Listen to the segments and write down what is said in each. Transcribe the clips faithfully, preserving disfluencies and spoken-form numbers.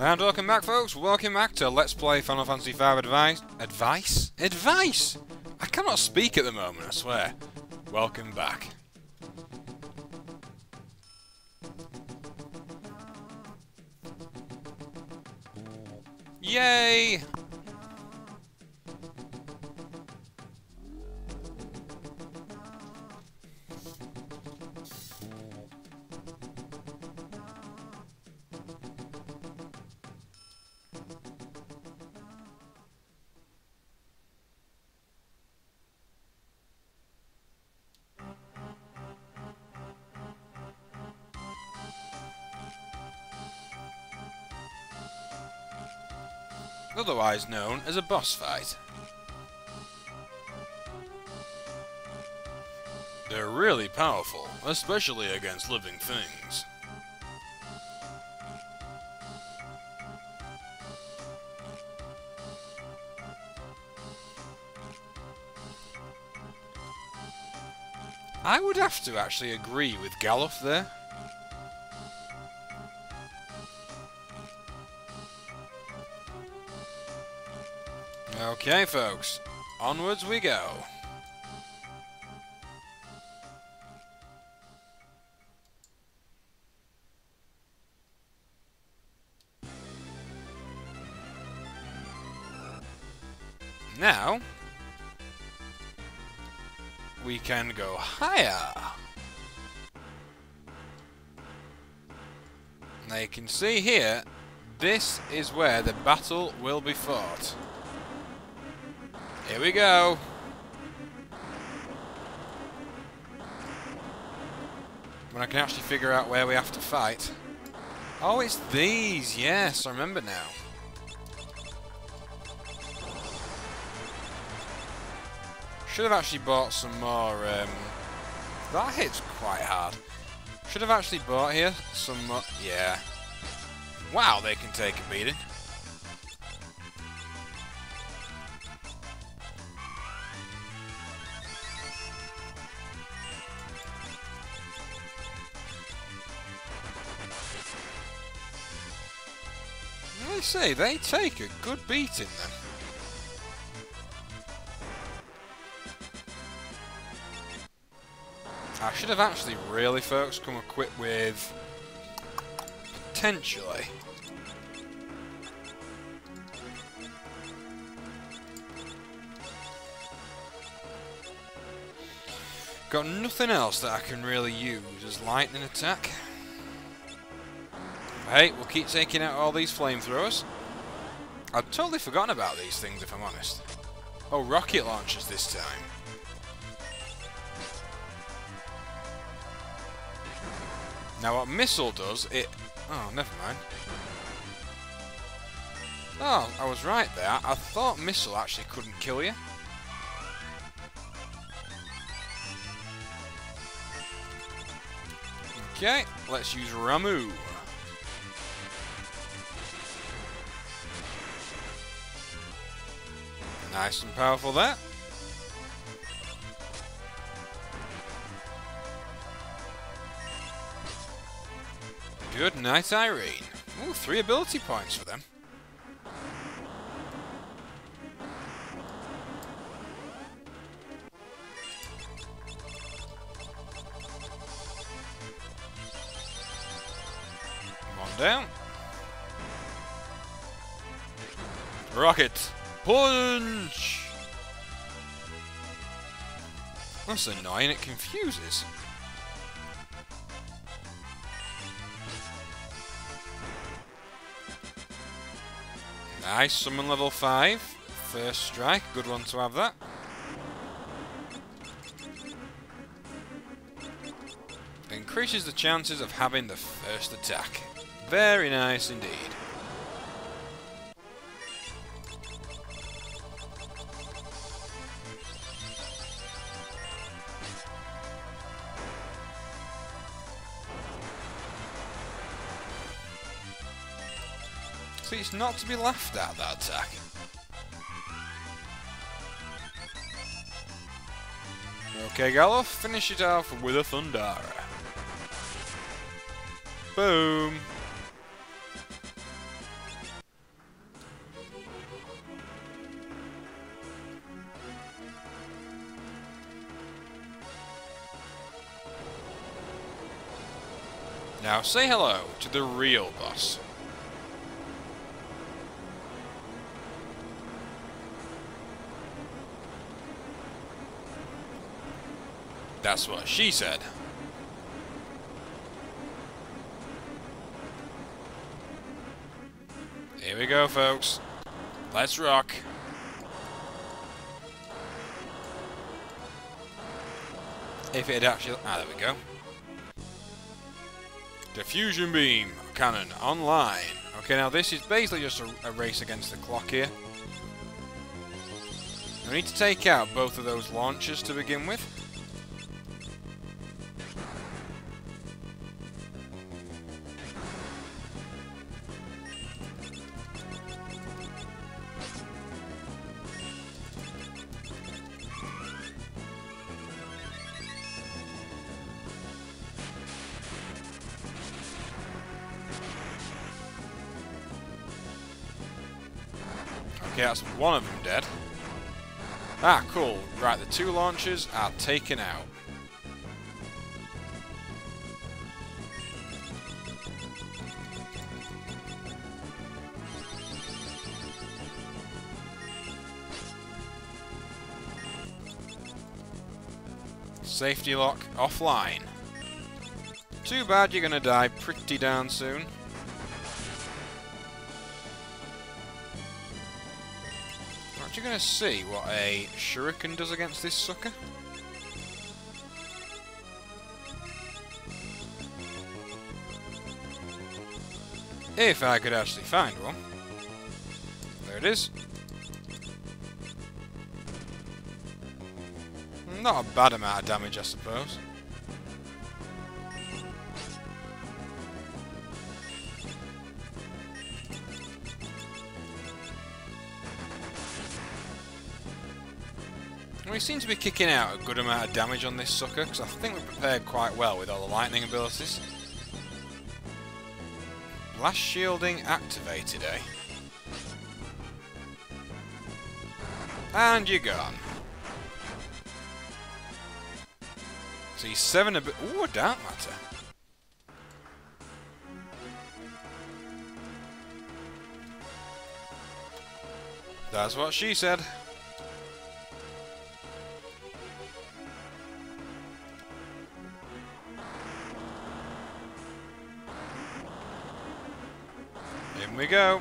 And welcome back, folks. Welcome back to Let's Play Final Fantasy V Advice. Advice? Advice? I cannot speak at the moment, I swear. Welcome back. Yay! Otherwise known as a boss fight. They're really powerful, especially against living things. I would have to actually agree with Galuf there. Okay, folks, onwards we go. Now, we can go higher. Now you can see here, this is where the battle will be fought. Here we go! When I can actually figure out where we have to fight. Oh, it's these! Yes, I remember now. Should have actually bought some more... Um, that hits quite hard. Should have actually bought here some more... Yeah. Wow, they can take a beating. Say they take a good beating then. I should have actually really, folks, come equipped with potentially got nothing else that I can really use as lightning attack. Hey, we'll keep taking out all these flamethrowers. I've totally forgotten about these things, if I'm honest. Oh, rocket launchers this time. Now what missile does, it... Oh, never mind. Oh, I was right there. I thought missile actually couldn't kill you. Okay, let's use Ramuh. Nice and powerful there. Good night, Irene. Ooh, three ability points for them. Come on down. Rocket. Punch! That's annoying, it confuses. Nice, summon level five. First strike, good one to have that. Increases the chances of having the first attack. Very nice indeed. It's not to be laughed at, that attack. Okay, Galuf, finish it off with a Thundara. Boom. Now say hello to the real boss. That's what she said. Here we go, folks. Let's rock. If it had actually... Ah, there we go. Diffusion Beam Cannon online. Okay, now this is basically just a, a race against the clock here. We need to take out both of those launchers to begin with. Okay, that's one of them dead. Ah, cool. Right, the two launchers are taken out. Safety lock offline. Too bad you're gonna die pretty darn soon. You're going to see what a shuriken does against this sucker. If I could actually find one. There it is. Not a bad amount of damage, I suppose. We seem to be kicking out a good amount of damage on this sucker, because I think we're prepared quite well with all the lightning abilities. Blast shielding activated, eh? And you're gone. So he's seven a bit. Ooh, it don't matter. That's what she said. In we go.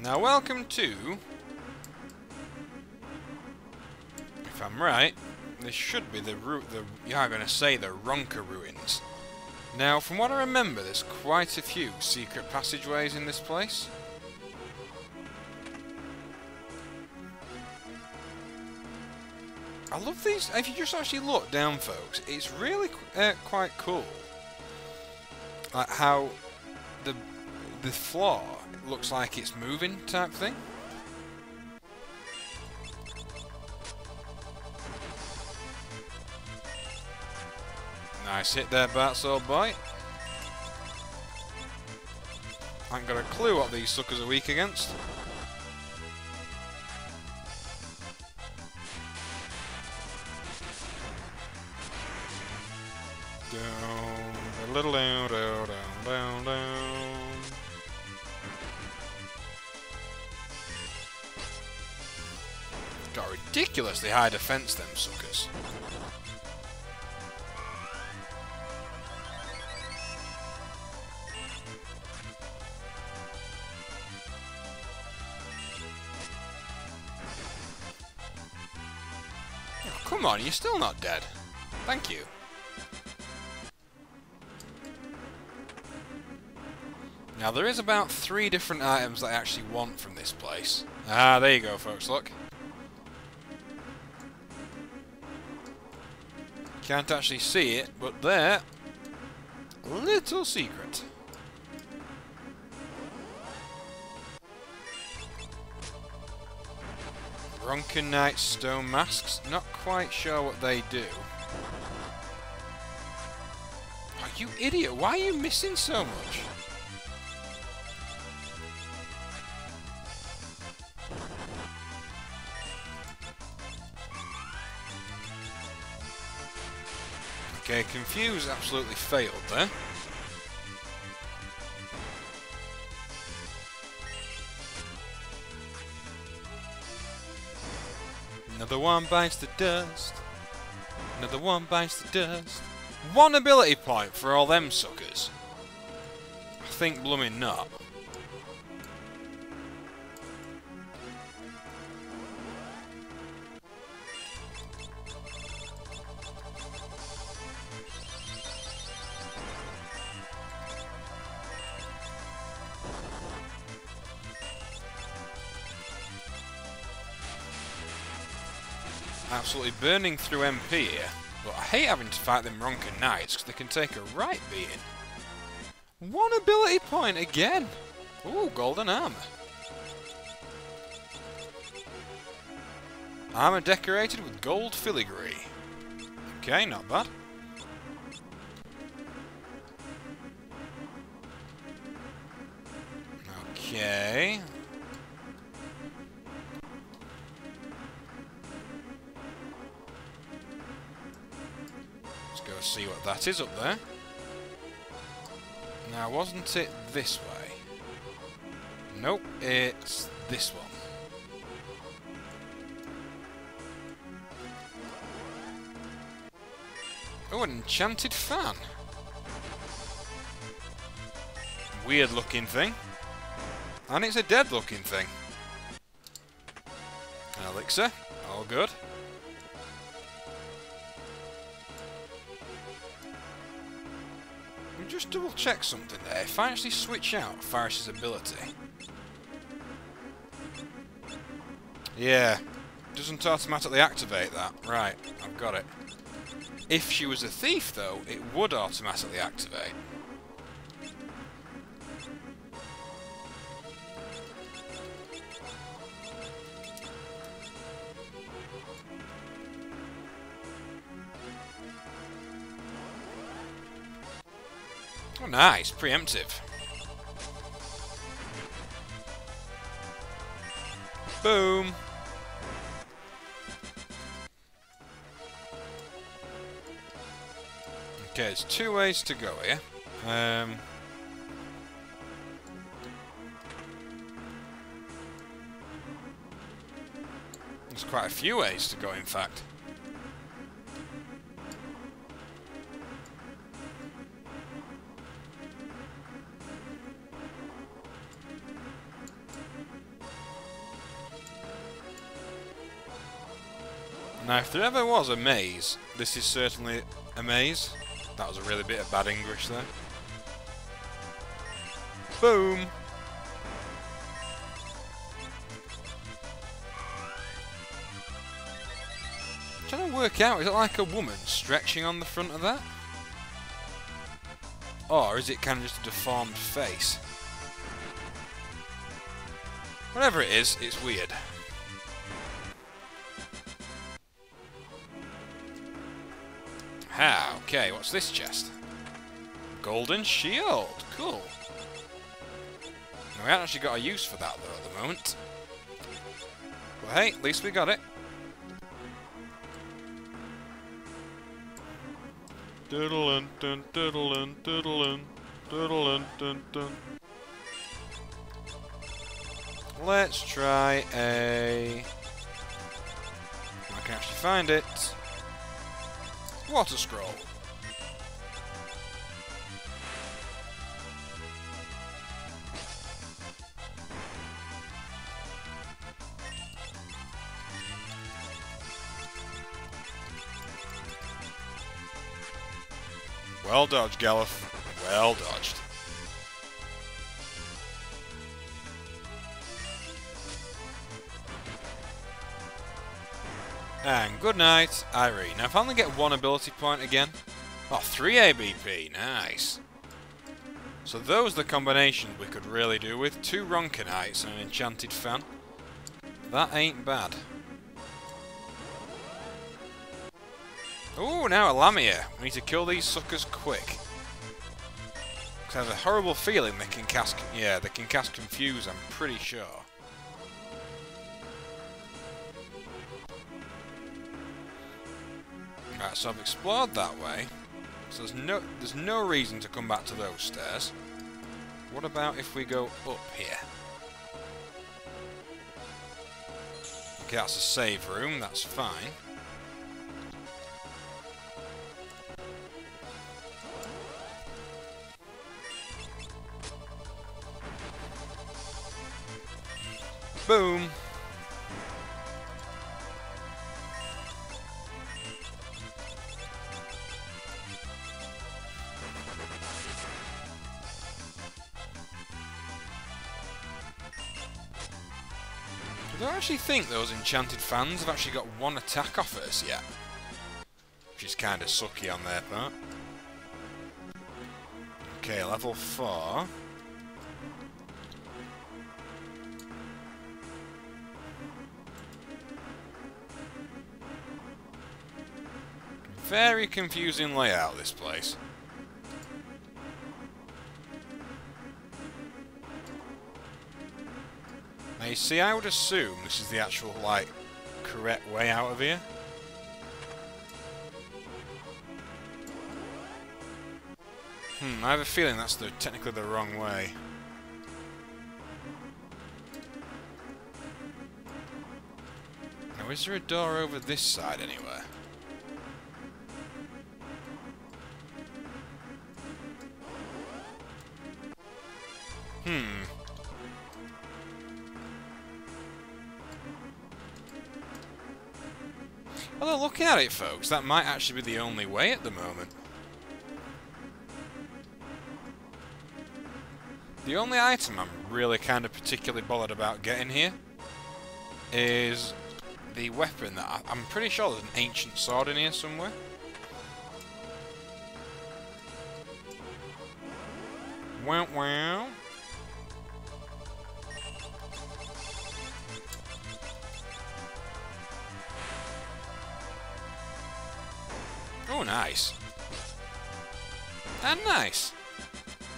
Now welcome to, if I'm right, this should be the root the yeah I'm gonna say the Ronka Ruins. Now from what I remember, there's quite a few secret passageways in this place. I love these. If you just actually look down, folks, it's really uh, quite cool. Like how The, the floor looks like it's moving type thing. Nice hit there, Bats, old boy. I ain't got a clue what these suckers are weak against. Down, a little down, down, down, down. Got ridiculously high defense, them suckers. Oh, come on, you're still not dead. Thank you. Now there is about three different items that I actually want from this place. Ah, there you go, folks, look. Can't actually see it, but there, little secret. Ronka Knight stone masks. Not quite sure what they do. Oh, you idiot! Why are you missing so much? Okay, Confuse absolutely failed there. Another one bites the dust. Another one bites the dust. One ability point for all them suckers. I think blooming not. Absolutely burning through M P here. But I hate having to fight them Ronka Knights because they can take a right beating. One ability point again! Ooh, golden armour. Armour decorated with gold filigree. Okay, not bad. Okay. See what that is up there. Now, wasn't it this way? Nope, it's this one. Oh, an enchanted fan. Weird looking thing. And it's a dead looking thing. Elixir, all good. Just double check something there. If I actually switch out Faris' ability. Yeah. Doesn't automatically activate that. Right, I've got it. If she was a thief though, it would automatically activate. Oh, nice. Preemptive. Boom. Okay, there's two ways to go here. Um, there's quite a few ways to go, in fact. Now, if there ever was a maze, this is certainly a maze. That was a really bit of bad English there. Boom! I'm trying to work out, is it like a woman stretching on the front of that? Or is it kind of just a deformed face? Whatever it is, it's weird. Ah, okay, what's this chest? Golden shield, cool. Now, we haven't actually got a use for that though at the moment. But hey, at least we got it. Doodlin' dun doodlin' doodlin' doodlin' dun dun. Let's try a... I can actually find it. Water scroll. Well dodged, Galuf. Well dodged. And good night, Irene. Now, if I only get one ability point again... Oh, three A B P. Nice. So those are the combinations we could really do with. Two Ronka Knights and an enchanted fan. That ain't bad. Ooh, now a Lamia. We need to kill these suckers quick. Because I have a horrible feeling they can cast... Yeah, they can cast Confuse, I'm pretty sure. So I've explored that way. So there's no there's no reason to come back to those stairs. What about if we go up here? Okay, that's a save room, that's fine. Boom! Do I actually think those enchanted fans have actually got one attack off at us yet? Which is kind of sucky on their part. Okay, level four. Very confusing layout, this place. Now you see, I would assume this is the actual, like, correct way out of here. Hmm, I have a feeling that's the, technically the wrong way. Now, is there a door over this side anywhere? Hmm. Although looking at it, folks, that might actually be the only way at the moment. The only item I'm really kind of particularly bothered about getting here is the weapon that I, I'm pretty sure there's an ancient sword in here somewhere. Wow, wow. Oh, nice. And nice.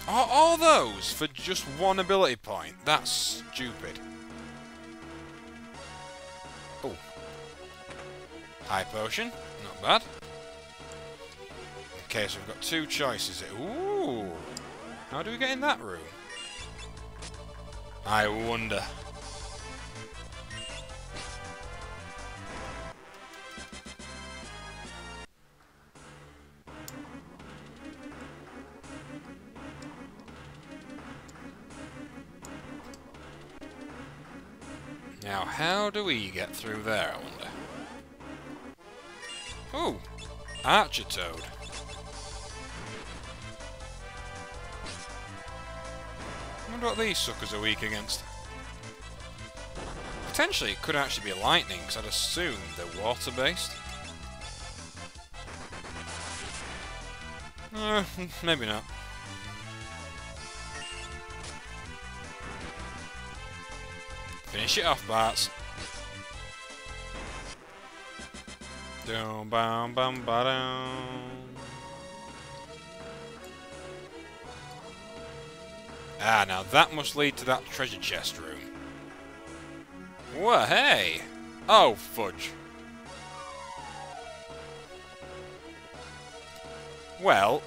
Are all those for just one ability point? That's stupid. Oh. High potion. Not bad. Okay, so we've got two choices. Ooh. How do we get in that room? I wonder. Now, how do we get through there, I wonder? Oh, Archer Toad. I wonder what these suckers are weak against. Potentially, it could actually be lightning, because I'd assume they're water-based. Uh, maybe not. Finish it off, Barts. Dum bum bum ba dum. Ah, now that must lead to that treasure chest room. Whoa, hey! Oh, fudge. Well,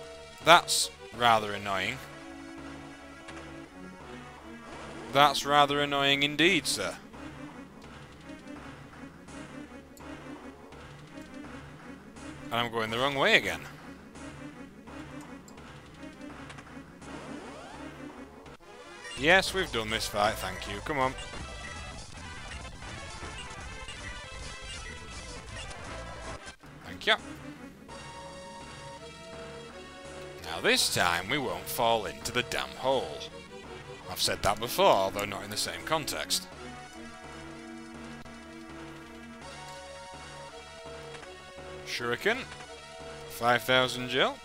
that's rather annoying. That's rather annoying indeed, sir. And I'm going the wrong way again. Yes, we've done this fight, thank you. Come on. Thank you. Now this time we won't fall into the damn hole. I've said that before, though not in the same context. Shuriken. five thousand gil.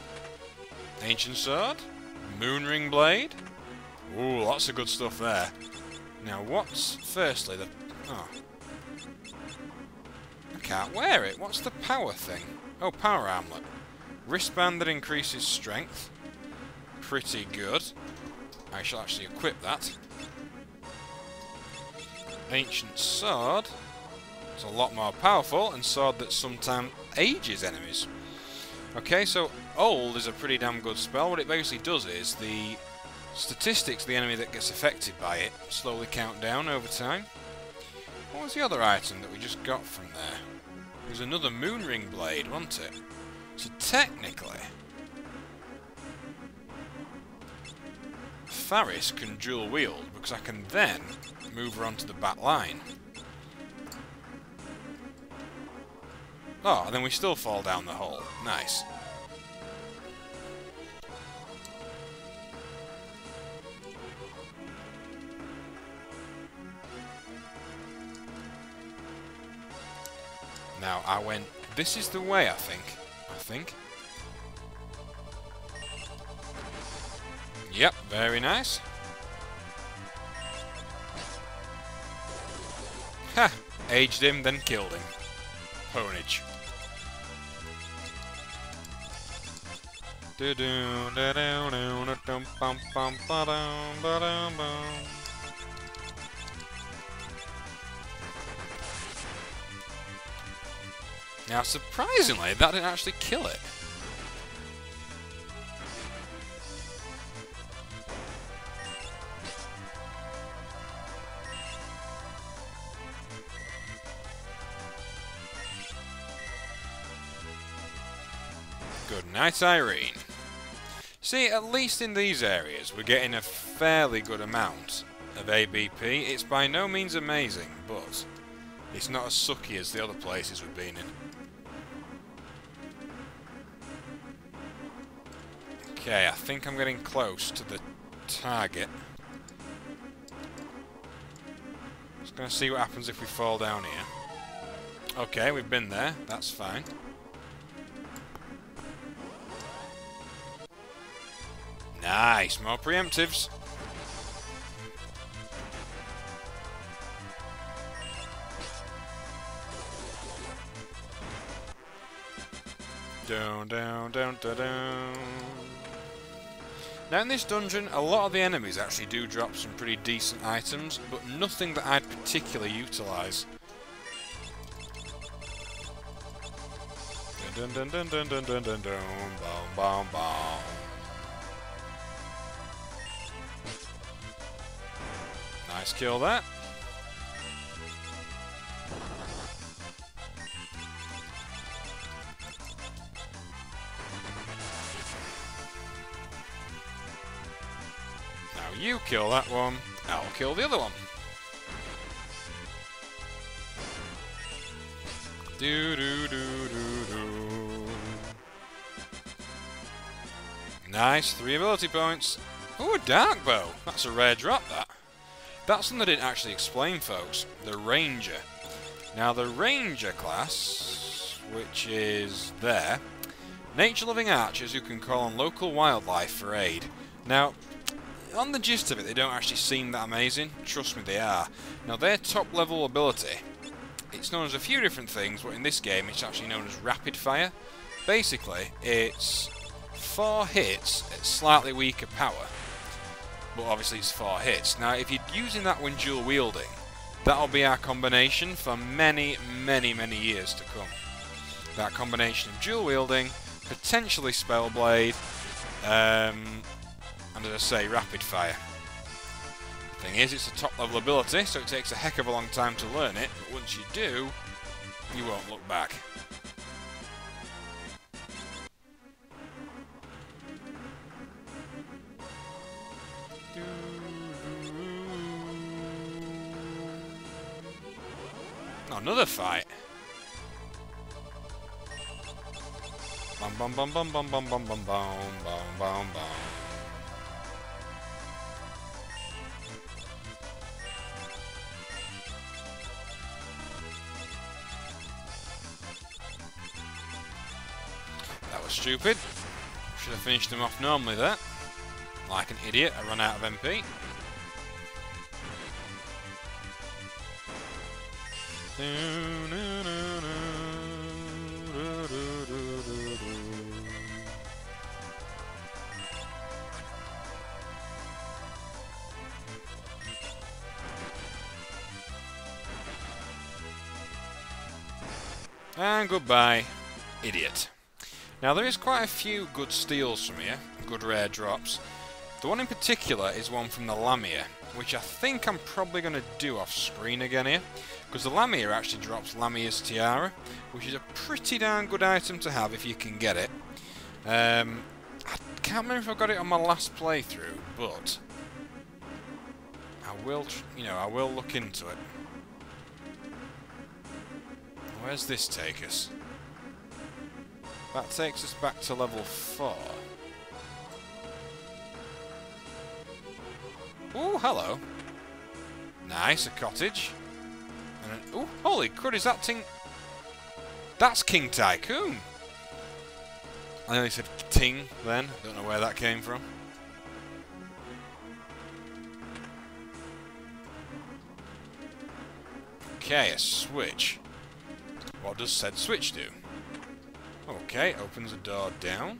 Ancient sword. Moonring blade. Ooh, lots of good stuff there. Now what's, firstly, the... Oh. I can't wear it. What's the power thing? Oh, power armlet. Wristband that increases strength. Pretty good. I shall actually equip that. Ancient sword. It's a lot more powerful, and sword that sometimes ages enemies. Okay, so old is a pretty damn good spell. What it basically does is the statistics of the enemy that gets affected by it slowly count down over time. What was the other item that we just got from there? It was another Moonring Blade, wasn't it? So technically, Faris can dual wield, because I can then move her onto the back line. Oh, and then we still fall down the hole. Nice. Now, I went, this is the way, I think. I think. Yep, very nice. Ha! Aged him, then killed him. Ponage. Now, surprisingly, that didn't actually kill it. Good night, Irene. See, at least in these areas, we're getting a fairly good amount of A B P. It's by no means amazing, but it's not as sucky as the other places we've been in. Okay, I think I'm getting close to the target. Just gonna see what happens if we fall down here. Okay, we've been there. That's fine. Nice, more preemptives. Down, down, down, down, down. Now in this dungeon, a lot of the enemies actually do drop some pretty decent items, but nothing that I'd particularly utilise. Dun dun dun dun dun dun dun dun, boom, boom, boom. Nice kill that. Now you kill that one, I'll kill the other one. Do do do do do. Nice, three ability points. Ooh, a dark bow. That's a rare drop, that. That's something I didn't actually explain, folks. The Ranger. Now, the Ranger class, which is there, nature-loving archers who can call on local wildlife for aid. Now, on the gist of it, they don't actually seem that amazing. Trust me, they are. Now, their top-level ability, it's known as a few different things, but in this game, it's actually known as Rapid Fire. Basically, it's four hits at slightly weaker power. But obviously it's four hits. Now, if you're using that when dual wielding, that'll be our combination for many, many, many years to come. That combination of dual wielding, potentially Spellblade, um, and as I say, Rapid Fire. The thing is, it's a top level ability, so it takes a heck of a long time to learn it, but once you do, you won't look back. Another fight. Bum bum bum bum bum bum bum bum bum bum bum bum. That was stupid. Should have finished them off normally there. Like an idiot, I run out of M P. And goodbye, idiot. Now there is quite a few good steals from here, good rare drops. The one in particular is one from the Lamia, which I think I'm probably going to do off screen again here, because the Lamia actually drops Lamia's tiara, which is a pretty darn good item to have if you can get it. Um, I can't remember if I got it on my last playthrough, but I will, tr you know, I will look into it. Where's this take us? That takes us back to level four. Ooh, hello. Nice, a cottage. And an, ooh, holy crud, is that thing... That's King Tycoon! I only said ting then. I don't know where that came from. Okay, a switch. What does said switch do? Okay, opens the door down.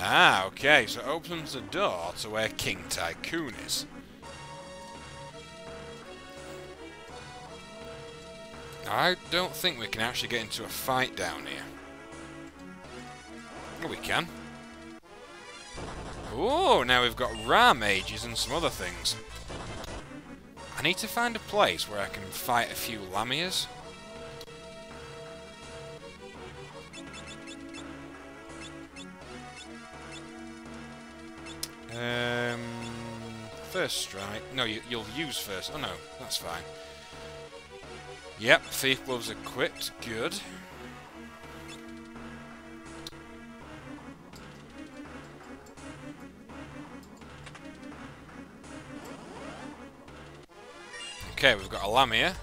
Ah, okay, so it opens the door to where King Tycoon is. I don't think we can actually get into a fight down here. Oh, we can. Oh, now we've got Ra mages and some other things. I need to find a place where I can fight a few Lamias. Um, first strike. No, you, you'll use first. Oh no, that's fine. Yep, thief gloves equipped. Good. Okay, we've got a Lamia.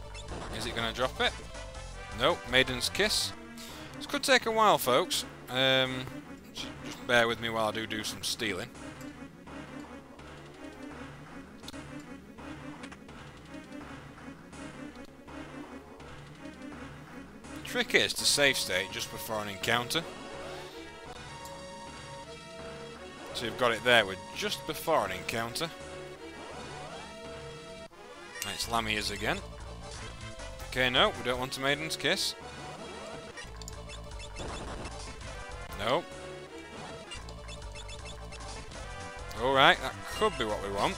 Is it going to drop it? Nope. Maiden's Kiss. This could take a while, folks. Um, just bear with me while I do do some stealing. The trick is to save state just before an encounter. So you've got it there with just before an encounter. It's Lamia's again. Okay, no, we don't want a Maiden's Kiss. No. Alright, that could be what we want.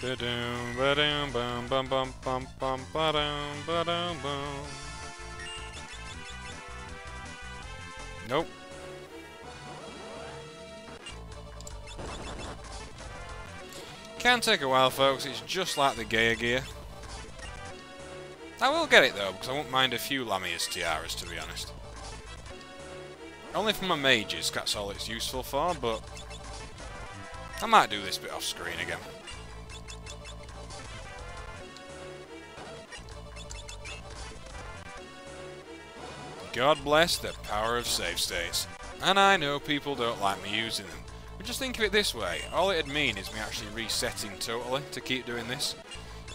Ba-doom, ba-doom, bum, bum, bum, bum, bum, ba-doom, ba-doom, bum. Nope. Can take a while, folks. It's just like the Geyer Gear. I will get it though, because I won't mind a few Lamia's tiaras, to be honest. Only for my mages. That's all it's useful for. But I might do this bit off screen again. God bless the power of save states. And I know people don't like me using them, but just think of it this way, all it'd mean is me actually resetting totally to keep doing this.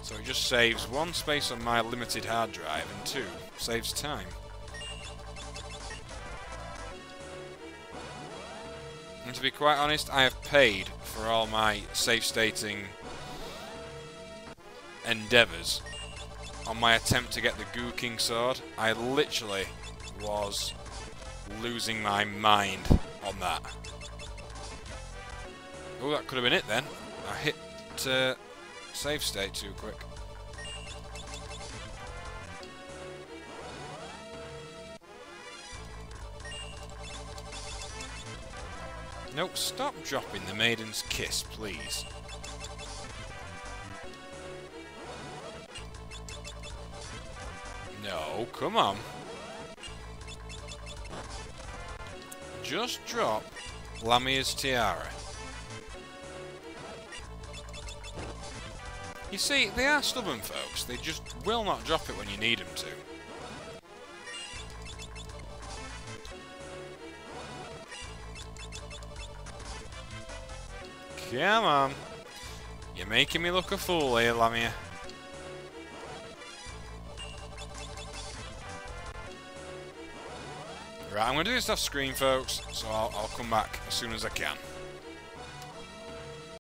So it just saves one space on my limited hard drive and two, saves time. And to be quite honest, I have paid for all my save stating endeavours. On my attempt to get the Goo King Sword, I literally was losing my mind on that. Oh, that could have been it then. I hit uh, save state too quick. Nope, stop dropping the Maiden's Kiss, please. No, come on. Just drop Lamia's tiara. You see, they are stubborn folks. They just will not drop it when you need them to. Come on. You're making me look a fool here, Lamia. Right, I'm going to do this off screen, folks, so I'll, I'll come back as soon as I can.